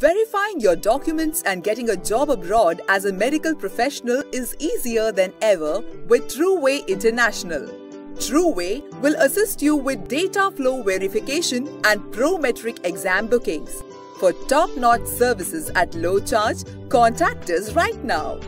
Verifying your documents and getting a job abroad as a medical professional is easier than ever with TrueWay International. TrueWay will assist you with data flow verification and ProMetric exam bookings. For top-notch services at low charge, contact us right now.